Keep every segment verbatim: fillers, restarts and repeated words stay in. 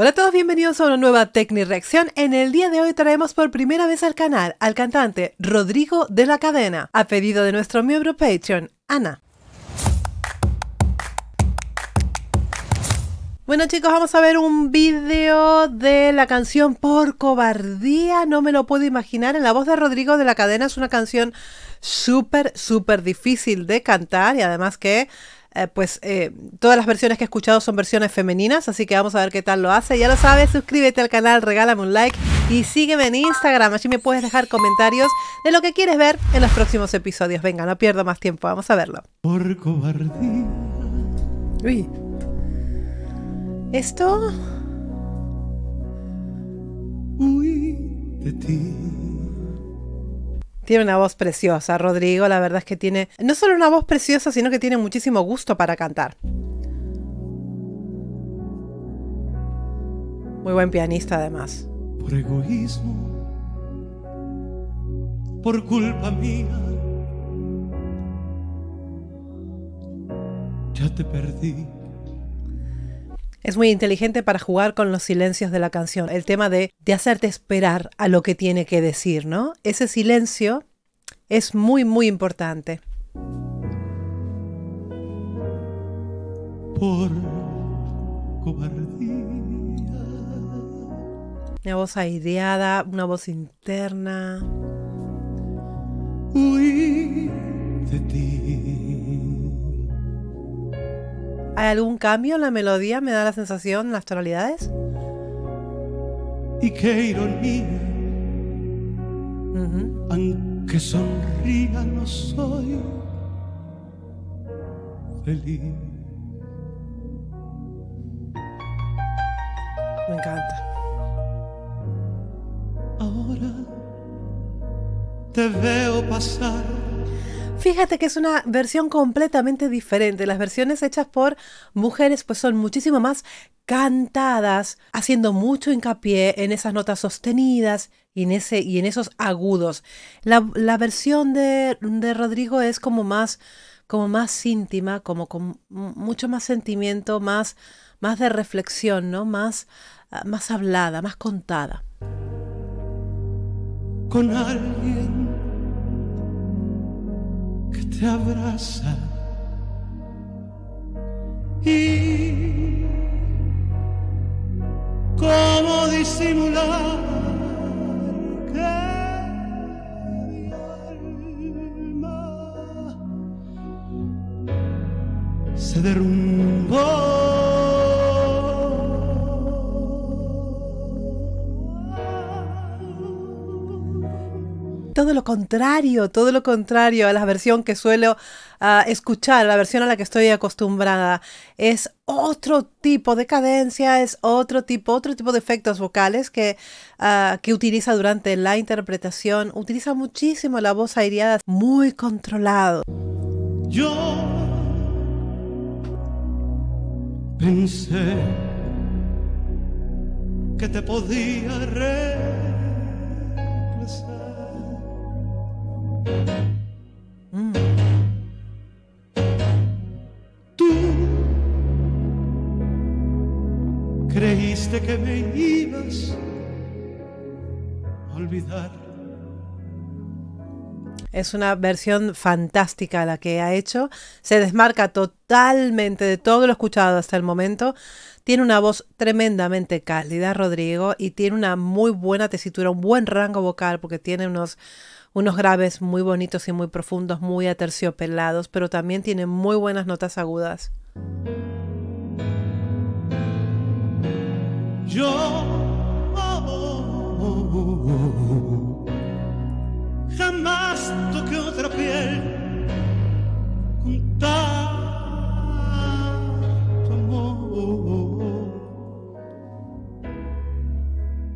Hola a todos, bienvenidos a una nueva Tecni Reacción. En el día de hoy traemos por primera vez al canal al cantante Rodrigo de la Cadena, a pedido de nuestro miembro Patreon, Ana. Bueno chicos, vamos a ver un vídeo de la canción Por Cobardía, no me lo puedo imaginar, en la voz de Rodrigo de la Cadena. Es una canción súper, súper difícil de cantar y además que eh, pues eh, todas las versiones que he escuchado son versiones femeninas, así que vamos a ver qué tal lo hace. Ya lo sabes, suscríbete al canal, regálame un like y sígueme en Instagram, allí me puedes dejar comentarios de lo que quieres ver en los próximos episodios. Venga, no pierdo más tiempo, vamos a verlo. Por cobardía. Uy. Esto. Huí de ti. Tiene una voz preciosa, Rodrigo. La verdad es que tiene no solo una voz preciosa, sino que tiene muchísimo gusto para cantar. Muy buen pianista, además. Por egoísmo, por culpa mía, ya te perdí. Es muy inteligente para jugar con los silencios de la canción. El tema de, de hacerte esperar a lo que tiene que decir, ¿no? Ese silencio es muy, muy importante. Por cobardía. Una voz aireada, una voz interna. Huí de ti. ¿Hay algún cambio en la melodía? ¿Me da la sensación en las tonalidades? Y qué ironía. Uh-huh. Aunque sonría, no soy feliz. Me encanta. Ahora te veo pasar. Fíjate que es una versión completamente diferente. Las versiones hechas por mujeres pues son muchísimo más cantadas, haciendo mucho hincapié en esas notas sostenidas y en, ese, y en esos agudos. La, la versión de, de Rodrigo es como más, como más íntima, como con mucho más sentimiento, más, más de reflexión, ¿no? Más, más hablada, más contada. Con alguien que te abraza y cómo disimular que mi alma se derrumbó. Todo lo contrario, todo lo contrario a la versión que suelo uh, escuchar, la versión a la que estoy acostumbrada. Es otro tipo de cadencia, es otro tipo, otro tipo de efectos vocales que, uh, que utiliza durante la interpretación. Utiliza muchísimo la voz aireada, muy controlado. Yo pensé que te podía reemplazar. Mm. Tú creíste que me ibas a olvidar. Es una versión fantástica la que ha hecho. Se desmarca totalmente de todo lo escuchado hasta el momento. Tiene una voz tremendamente cálida, Rodrigo, y tiene una muy buena tesitura, un buen rango vocal, porque tiene unos, unos graves muy bonitos y muy profundos, muy aterciopelados, pero también tiene muy buenas notas agudas. Yo jamás toqué otra piel con tanto amor.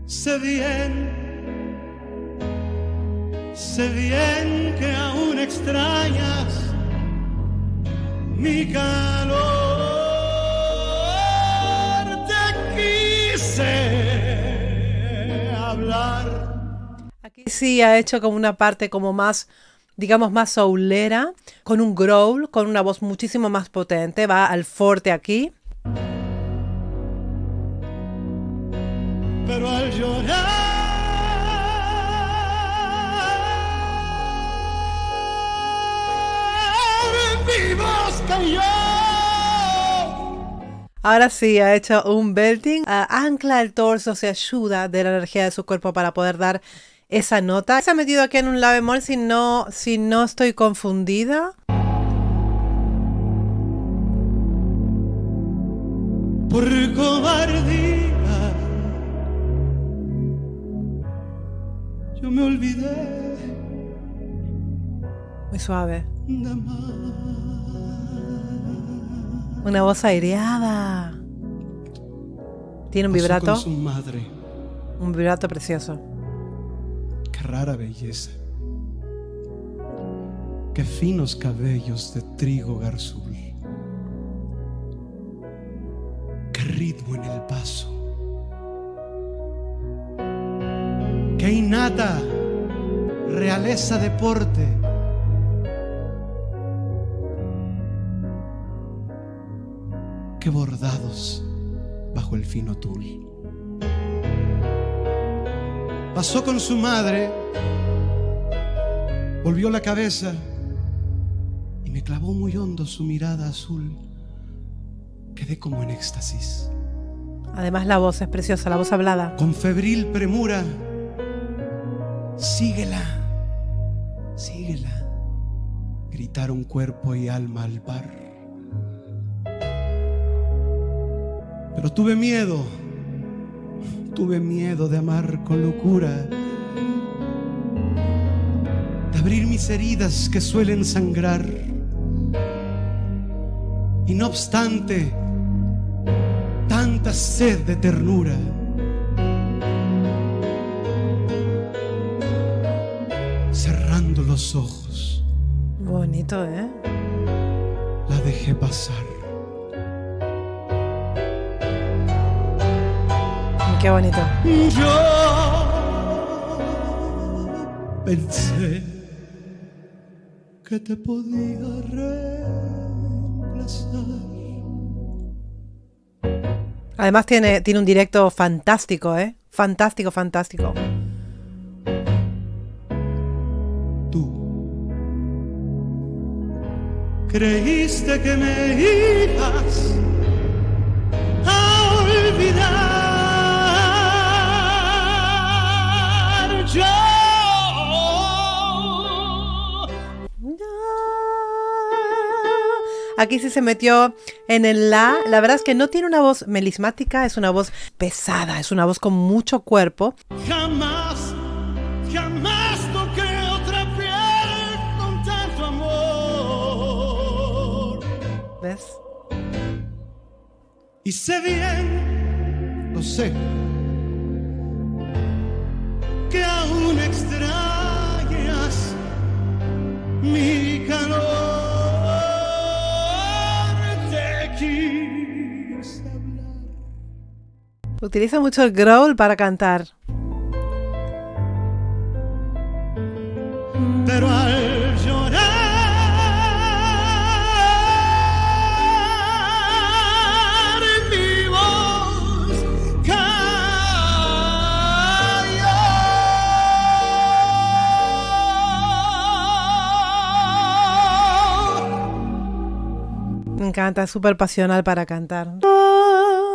Sé bien, sé bien que aún extrañas mi calor. Te quise hablar. Aquí sí ha hecho como una parte como más, digamos, más soulera, con un growl, con una voz muchísimo más potente. Va al forte aquí. pero al llorar mi voz cayó. Ahora sí, ha hecho un belting, uh, ancla el torso, se ayuda de la energía de su cuerpo para poder dar esa nota. Se ha metido aquí en un la bemol, si no, si no estoy confundida. Por cobardía, yo me olvidé. Muy suave. Una voz aireada. Tiene un vibrato. Con su madre. Un vibrato precioso. Qué rara belleza. Qué finos cabellos de trigo garzul. Qué ritmo en el paso. Qué innata realeza de porte. Que bordados bajo el fino tul. Pasó con su madre, volvió la cabeza y me clavó muy hondo su mirada azul. Quedé como en éxtasis. Además la voz es preciosa, la voz hablada. Con febril premura, síguela, síguela, gritaron cuerpo y alma al par. Pero tuve miedo, tuve miedo de amar con locura, de abrir mis heridas que suelen sangrar. Y no obstante, tanta sed de ternura. Cerrando los ojos. Bonito, ¿eh? La dejé pasar. Qué bonito. Yo pensé que te podía reemplazar. Además tiene, tiene un directo fantástico, ¿eh? Fantástico, fantástico. Tú creíste que me ibas a olvidar. Aquí sí se metió en el la. La verdad es que no tiene una voz melismática, es una voz pesada, es una voz con mucho cuerpo. Jamás, jamás toqué otra piel con tanto amor. ¿Ves? Y sé bien, lo sé, que aún extrañas mi calor. Utiliza mucho el growl para cantar. Pero al llorar mi voz cayó. Me encanta, es súper pasional para cantar.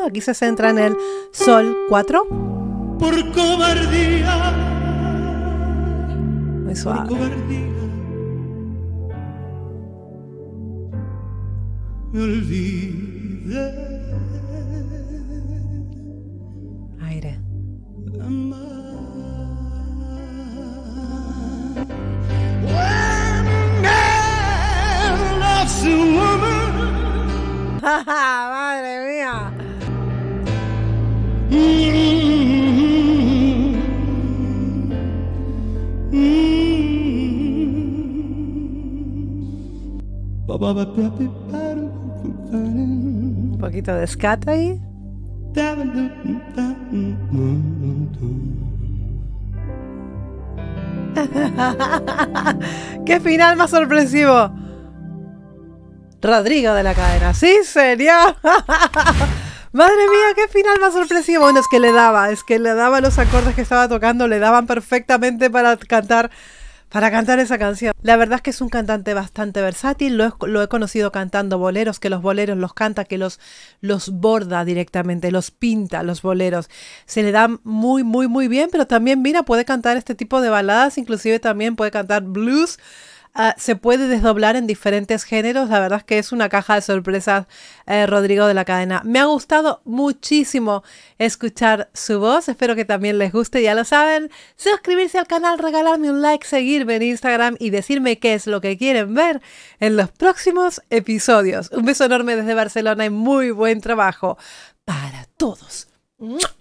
Aquí se centra en el sol cuatro. Por cobardía. Muy suave. Por cobardía. Me olvidé. Aire. Madre mía. Un poquito de escata ahí. ¡Qué final más sorpresivo! Rodrigo de la Cadena, sí señor. Madre mía, qué final más sorpresivo. Bueno, es que le daba, es que le daba los acordes que estaba tocando, le daban perfectamente para cantar, para cantar esa canción. La verdad es que es un cantante bastante versátil, lo he, lo he conocido cantando boleros, que los boleros los canta, que los, los borda directamente, los pinta los boleros. Se le dan muy, muy, muy bien, pero también, mira, puede cantar este tipo de baladas, inclusive también puede cantar blues. Uh, se puede desdoblar en diferentes géneros. La verdad es que es una caja de sorpresas, eh, Rodrigo de la Cadena. Me ha gustado muchísimo escuchar su voz, espero que también les guste, ya lo saben, suscribirse al canal, regalarme un like, seguirme en Instagram y decirme qué es lo que quieren ver en los próximos episodios. Un beso enorme desde Barcelona y muy buen trabajo para todos. ¡Mua!